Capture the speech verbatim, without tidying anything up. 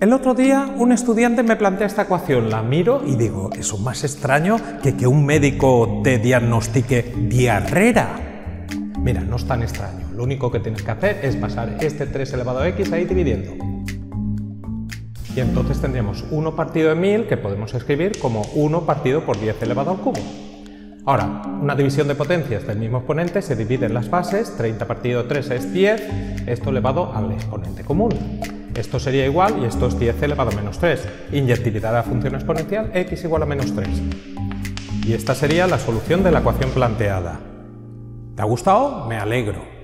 El otro día un estudiante me plantea esta ecuación, la miro y digo, eso es más extraño que que un médico te diagnostique diarrea. Mira, no es tan extraño, lo único que tienes que hacer es pasar este tres elevado a equis ahí dividiendo. Y entonces tendríamos uno partido de mil que podemos escribir como uno partido por diez elevado al cubo. Ahora, una división de potencias del mismo exponente se divide en las bases, treinta partido de tres es diez, esto elevado al exponente común. Esto sería igual, y esto es diez elevado a menos tres. Inyectividad de la función exponencial, x igual a menos tres. Y esta sería la solución de la ecuación planteada. ¿Te ha gustado? Me alegro.